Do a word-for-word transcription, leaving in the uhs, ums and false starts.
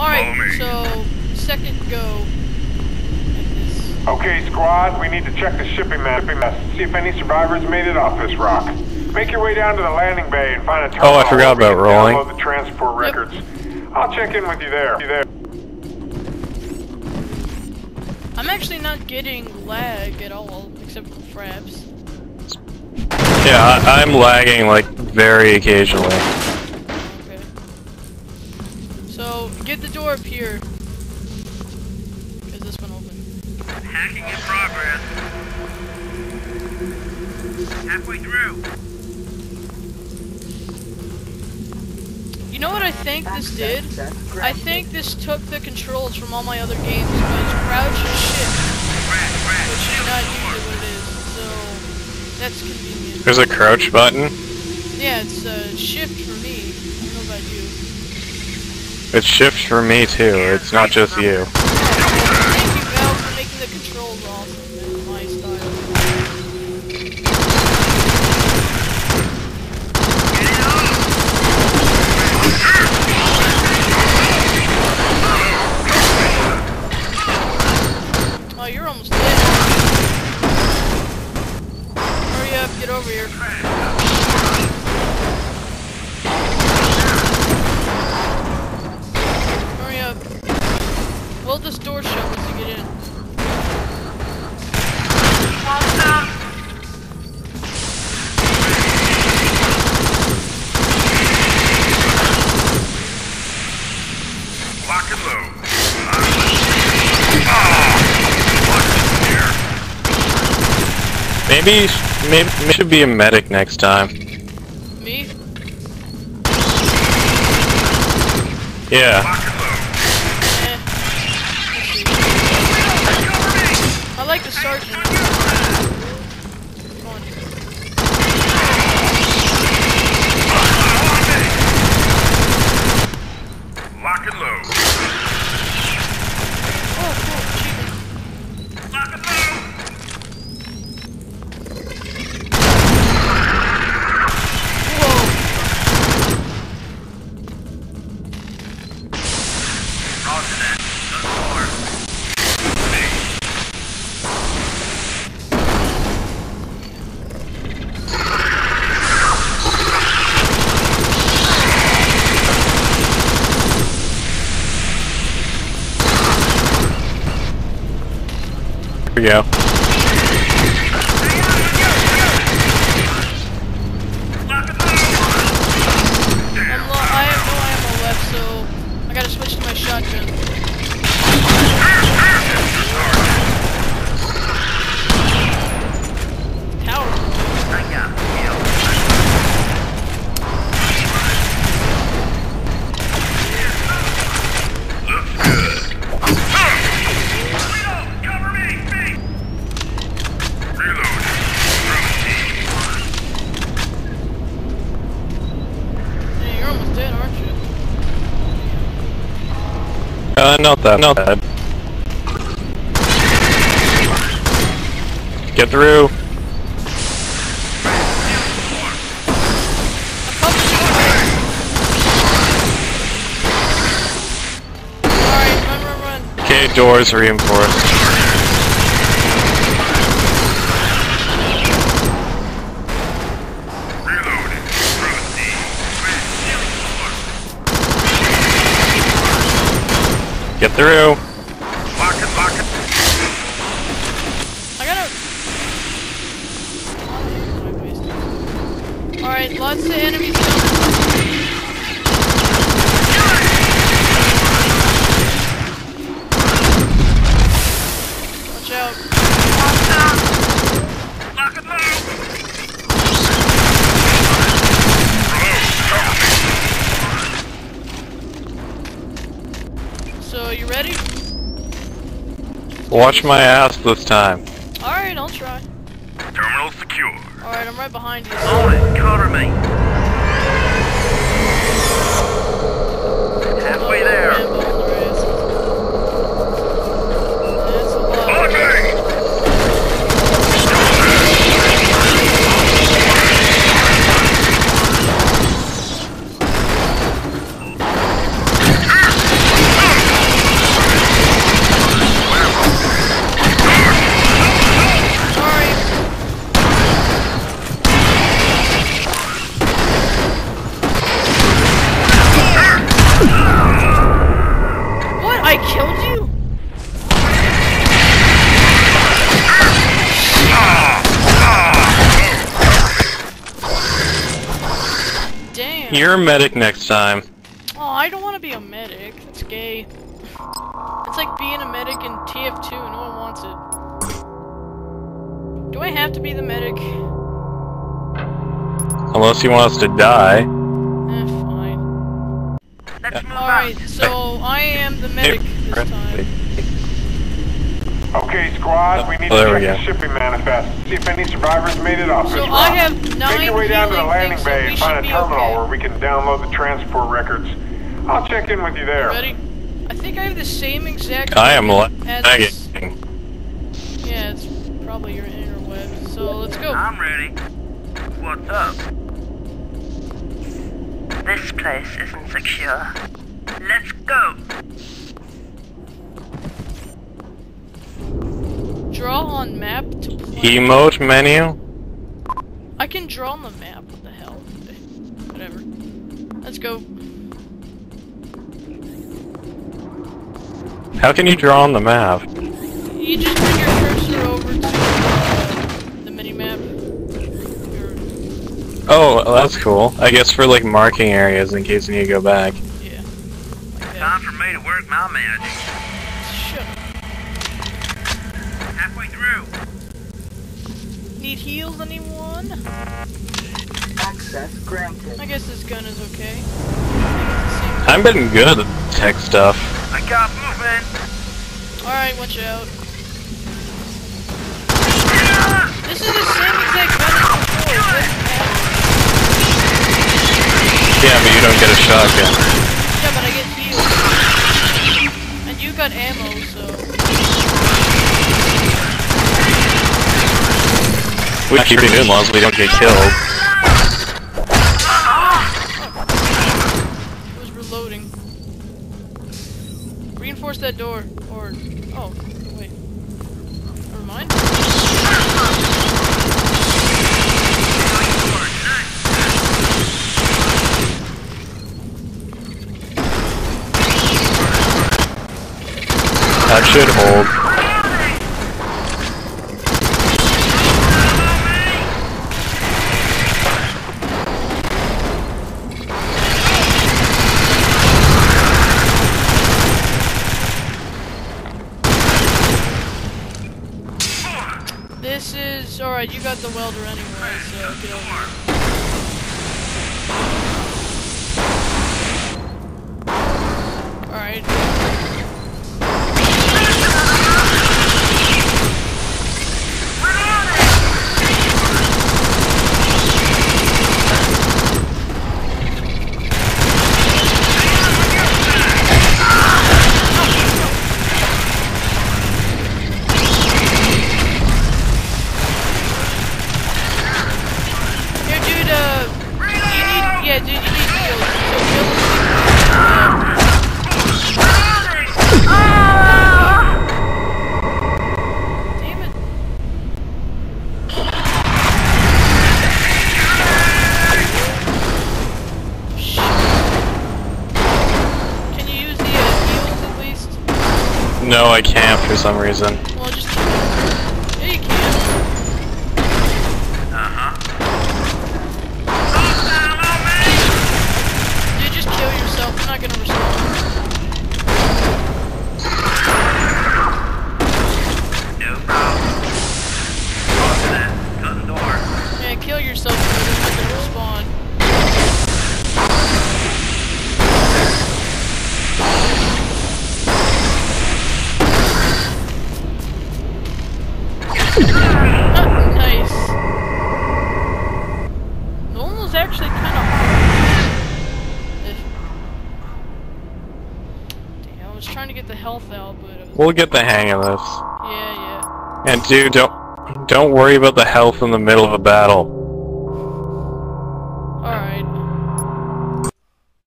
Alright, so second go. Okay, squad, we need to check the shipping mess. See if any survivors made it off this rock. Make your way down to the landing bay and find a terminal. Oh, I forgot about rolling. Download the transport records. Yep. I'll check in with you there. I'm actually not getting lag at all, except for fraps. Yeah, I I'm lagging like very occasionally. Okay. So get the door up here. Is this one open? Hacking in progress. Halfway through. You know what I think this did? I think this took the controls from all my other games, because crouch and shift, which is not usually what it is, so that's convenient. There's a crouch button? Yeah, it's uh, shift for me. I don't know about you. It's shift for me too, it's not just you. Maybe, maybe, maybe should be a medic next time. Me? Yeah. I like the sergeant. Come on. Lock and load. Oh, cool. Lock and load. We go. I have no ammo left, so I gotta switch to my shotgun. Tower. Uh, not that, not that. Get through. Alright, run, run, run. Okay, doors reinforced. Get through. Lock it, lock it. I gotta. Alright, lots of enemies coming. Watch out. Watch my ass this time. Alright, I'll try. Terminal secure. Alright, I'm right behind you. Hold it, cover me. Halfway there. That's a lot. Okay. you're a medic next time. Oh, I don't want to be a medic. It's gay. It's like being a medic in T F two. No one wants it. Do I have to be the medic? Unless you want us to die. Eh, fine. Let's move Alright, so I am the medic this time. Okay, squad, we need oh, to check the shipping manifest. See if any survivors made it off so this route. I have nine Make your way down to the landing bay and find a terminal okay. where we can download the transport records. I'll check in with you there. You ready? I think I have the same exact... I am lagging. Yeah, it's probably your interweb, so let's go. I'm ready. What's up? This place isn't secure. Let's go! Draw on map to play. Emote menu? I can draw on the map, what the hell? Whatever. Let's go. How can you draw on the map? You just bring your cursor over to uh, the mini-map. Oh, well, that's cool. I guess for like marking areas in case you need to go back. Yeah. Like Time for me to work my magic. Need heals, anyone? Access granted. I guess this gun is okay. I've been good at tech stuff. I got movement. All right, watch out. Yeah! This is the same exact gun as before. Yeah, but you don't get a shotgun. Yeah, but I get heals. And you got ammo, so. We keep it in laws, we don't get killed. Oh. It was reloading. Reinforce that door, or... Oh, wait. Never mind. That should hold. This is... alright, you got the welder anyway, so get over it. Alright. No, I can't for some reason. Well, just keep it. Yeah, you can. Uh-huh. You just kill yourself, you're not gonna restore. No problem. Lost that. Cut the door. Yeah, kill yourself because you're not gonna respawn. Health out, but we'll get the hang of this. Yeah, yeah. And dude, don't don't worry about the health in the middle of a battle.